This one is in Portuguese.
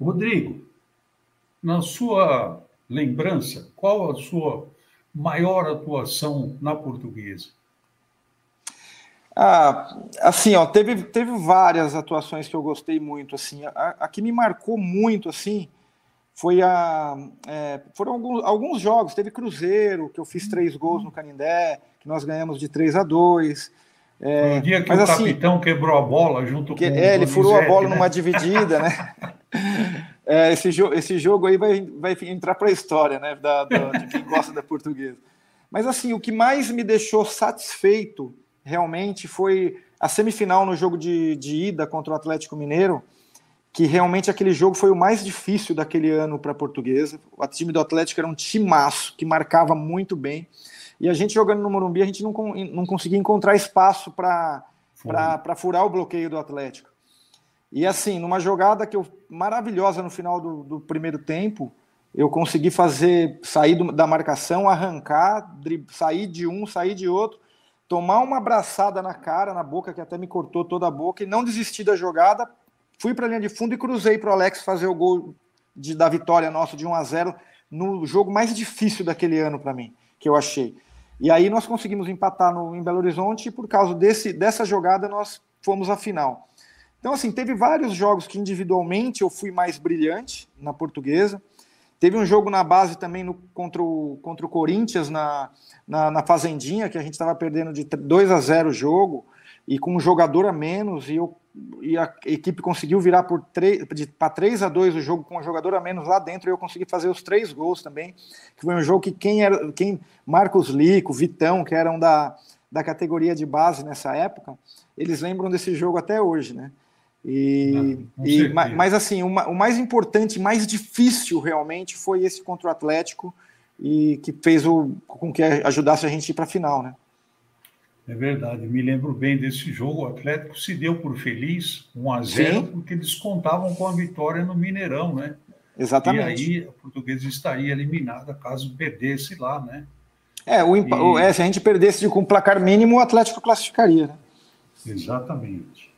Rodrigo, na sua lembrança, qual a sua maior atuação na Portuguesa? Ah, assim, ó, teve várias atuações que eu gostei muito, assim, a que me marcou muito, assim, foi foram alguns jogos. Teve Cruzeiro, que eu fiz 3 gols no Canindé, que nós ganhamos de 3-2. No dia que o capitão quebrou a bola junto com o Donizete, ele furou a bola, né? Numa dividida, né? Esse jogo aí vai entrar para a história, né? De quem gosta da Portuguesa. Mas, assim, o que mais me deixou satisfeito realmente foi a semifinal no jogo de ida contra o Atlético Mineiro, que realmente aquele jogo foi o mais difícil daquele ano para a Portuguesa. O time do Atlético era um timaço, que marcava muito bem. E a gente jogando no Morumbi, a gente não conseguia encontrar espaço para furar o bloqueio do Atlético. E assim, numa jogada maravilhosa no final do primeiro tempo, eu consegui sair da marcação, arrancar, sair de um, sair de outro, tomar uma abraçada na cara, na boca, que até me cortou toda a boca, e não desisti da jogada. Fui para a linha de fundo e cruzei para o Alex fazer o gol da vitória nossa de 1-0 no jogo mais difícil daquele ano para mim, que eu achei. E aí nós conseguimos empatar em Belo Horizonte e por causa dessa jogada nós fomos à final. Então, assim, teve vários jogos que individualmente eu fui mais brilhante na Portuguesa. Teve um jogo na base também contra o Corinthians, na Fazendinha, que a gente estava perdendo de 2-0 o jogo e com um jogador a menos, e a equipe conseguiu virar para 3-2 o jogo com um jogador a menos lá dentro, e eu consegui fazer os 3 gols também, que foi um jogo que Marcos Lico, Vitão, que eram da categoria de base nessa época, eles lembram desse jogo até hoje, né? Mas assim, o mais importante, mais difícil realmente foi esse contra o Atlético, e que fez com que ajudasse a gente ir para a final, né? É verdade, me lembro bem desse jogo. O Atlético se deu por feliz, 1-0, porque eles contavam com a vitória no Mineirão, né? Exatamente. E aí a Portuguesa estaria eliminada caso perdesse lá, né? Se a gente perdesse com placar mínimo, o Atlético classificaria, né? Exatamente.